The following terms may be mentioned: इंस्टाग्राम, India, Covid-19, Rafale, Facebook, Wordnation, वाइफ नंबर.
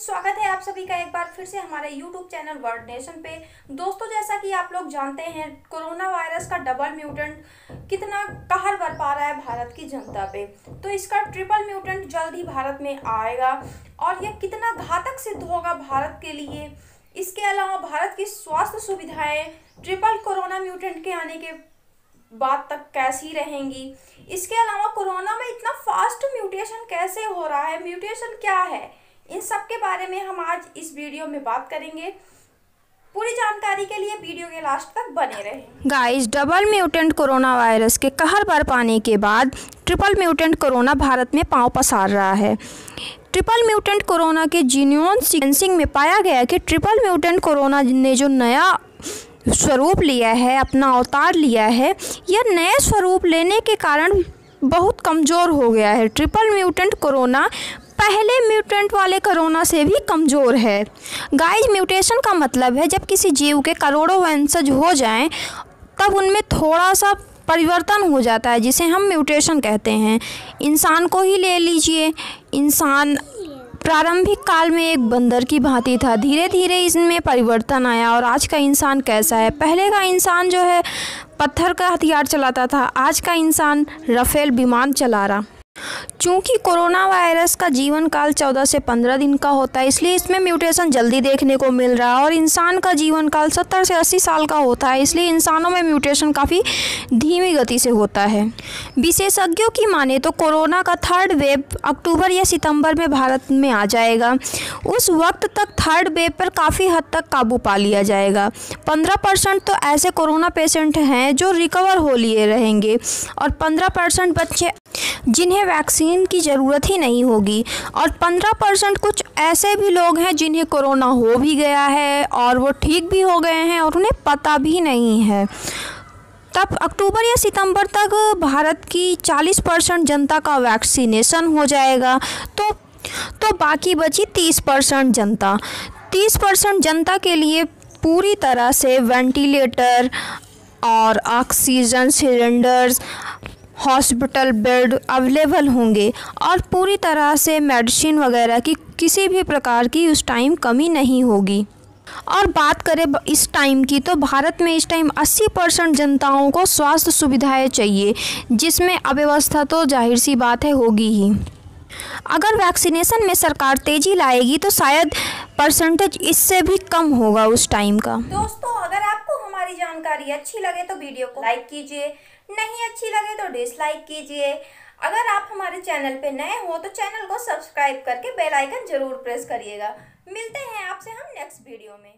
स्वागत है आप सभी का एक बार फिर से हमारे YouTube चैनल वर्ल्ड नेशन पे। दोस्तों, जैसा कि आप लोग जानते हैं, कोरोना वायरस का डबल म्यूटेंट कितना कहर बरपा रहा है भारत की जनता पे, तो इसका ट्रिपल म्यूटेंट जल्द ही भारत में आएगा और यह कितना घातक सिद्ध होगा भारत के लिए। इसके अलावा भारत की स्वास्थ्य सुविधाएँ ट्रिपल कोरोना म्यूटेंट के आने के बाद तक कैसी रहेंगी। इसके अलावा कोरोना में इतना फास्ट म्यूटेशन कैसे हो रहा है, म्यूटेशन क्या है, इन सब के बारे में हम आज इस वीडियो में बात करेंगे। पूरी जानकारी के लिए वीडियो के लास्ट तक बने रहें। Guys, double mutant corona virus के कहर बरपाने के बाद ट्रिपल म्यूटेंट कोरोना भारत में पांव पसार रहा है। ट्रिपल म्यूटेंट कोरोना के जीनोम सीक्वेंसिंग में पाया गया कि ट्रिपल म्यूटेंट कोरोना ने जो नया स्वरूप लिया है, अपना अवतार लिया है, यह नए स्वरूप लेने के कारण बहुत कमज़ोर हो गया है। ट्रिपल म्यूटेंट कोरोना पहले म्यूटेंट वाले कोरोना से भी कमज़ोर है। गाइस, म्यूटेशन का मतलब है जब किसी जीव के करोड़ों वंशज हो जाएं तब उनमें थोड़ा सा परिवर्तन हो जाता है, जिसे हम म्यूटेशन कहते हैं। इंसान को ही ले लीजिए, इंसान प्रारंभिक काल में एक बंदर की भांति था, धीरे धीरे इसमें परिवर्तन आया और आज का इंसान कैसा है। पहले का इंसान जो है पत्थर का हथियार चलाता था, आज का इंसान राफेल विमान चला रहा। चूँकि कोरोना वायरस का जीवन काल 14 से 15 दिन का होता है, इसलिए इसमें म्यूटेशन जल्दी देखने को मिल रहा है और इंसान का जीवन काल 70 से 80 साल का होता है, इसलिए इंसानों में म्यूटेशन काफ़ी धीमी गति से होता है। विशेषज्ञों की माने तो कोरोना का थर्ड वेव अक्टूबर या सितंबर में भारत में आ जाएगा। उस वक्त तक थर्ड वेव पर काफ़ी हद तक काबू पा लिया जाएगा। 15% तो ऐसे कोरोना पेशेंट हैं जो रिकवर हो लिए रहेंगे और 15% बच्चे जिन्हें वैक्सीन की ज़रूरत ही नहीं होगी और 15% कुछ ऐसे भी लोग हैं जिन्हें कोरोना हो भी गया है और वो ठीक भी हो गए हैं और उन्हें पता भी नहीं है। तब अक्टूबर या सितंबर तक भारत की 40% जनता का वैक्सीनेशन हो जाएगा, तो बाकी बची 30% जनता। 30% जनता के लिए पूरी तरह से वेंटिलेटर और oxygen cylinders, hospital bed available होंगे और पूरी तरह से मेडिसिन वगैरह की किसी भी प्रकार की उस टाइम कमी नहीं होगी। और बात करें इस टाइम की, तो भारत में इस टाइम 80% जनताओं को स्वास्थ्य सुविधाएं चाहिए, जिसमें अव्यवस्था तो जाहिर सी बात है होगी ही। अगर वैक्सीनेशन में सरकार तेज़ी लाएगी तो शायद परसेंटेज इससे भी कम होगा उस टाइम का। दोस्तों, अगर आपको हमारी जानकारी अच्छी लगे तो वीडियो को लाइक कीजिए, नहीं अच्छी लगे तो डिसलाइक कीजिए। अगर आप हमारे चैनल पे नए हो तो चैनल को सब्सक्राइब करके बेल आइकन जरूर प्रेस करिएगा। मिलते हैं आपसे हम नेक्स्ट वीडियो में।